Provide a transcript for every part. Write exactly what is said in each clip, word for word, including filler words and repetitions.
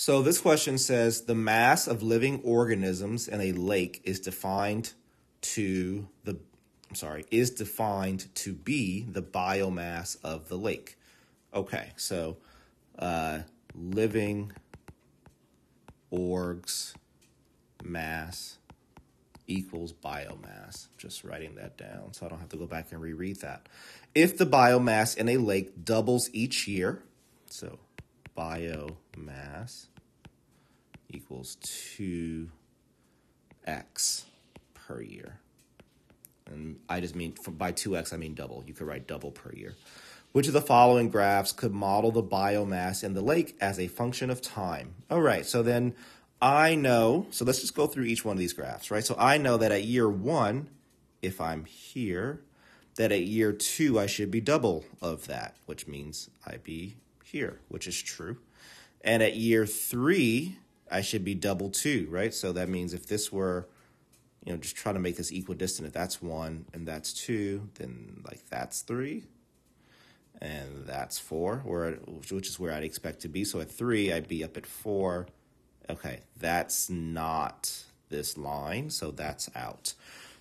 So this question says, the mass of living organisms in a lake is defined to the, I'm sorry, is defined to be the biomass of the lake. Okay, so uh, living orgs mass equals biomass. Just writing that down so I don't have to go back and reread that. If the biomass in a lake doubles each year, so biomass equals two x per year. And I just mean, by two x, I mean double. You could write double per year. Which of the following graphs could model the biomass in the lake as a function of time? All right, so then I know, so let's just go through each one of these graphs, right? So I know that at year one, if I'm here, that at year two, I should be double of that, which means I'd be here, which is true. And at year three, I should be double two, right? So that means if this were, you know, just try to make this equidistant. If that's one and that's two, then like that's three. And that's four, which is where I'd expect to be. So at three, I'd be up at four. Okay, that's not this line, so that's out.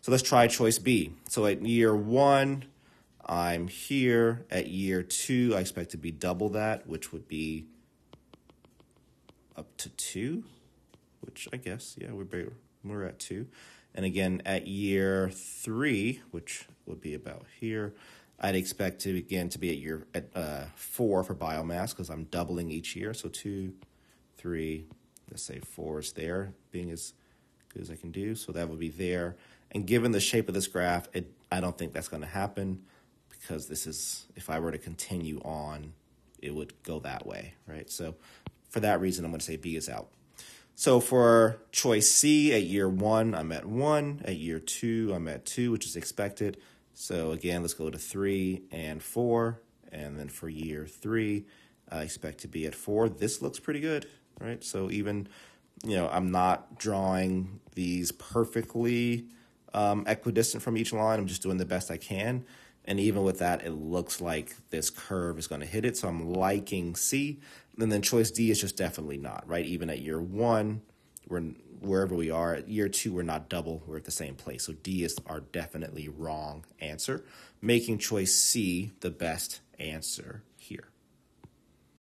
So let's try choice B. So at year one, I'm here. At year two, I expect to be double that, which would be up to two, which I guess, yeah, we're, we're at two. And again, at year three, which would be about here, I'd expect to again to be at year at uh, four for biomass because I'm doubling each year. So two, three, let's say four is there, being as good as I can do. So that would be there. And given the shape of this graph, it, I don't think that's going to happen because this is, if I were to continue on, it would go that way, right? So for that reason, I'm going to say B is out. So for choice C, at year one, I'm at one. At year two, I'm at two, which is expected. So again, let's go to three and four. And then for year three, I expect to be at four. This looks pretty good, right? So even, you know, I'm not drawing these perfectly um, equidistant from each line. I'm just doing the best I can. And even with that, it looks like this curve is going to hit it. So I'm liking C. And then choice D is just definitely not, right? Even at year one, we're wherever we are. At year two, we're not double. We're at the same place. So D is our definitely wrong answer, making choice C the best answer.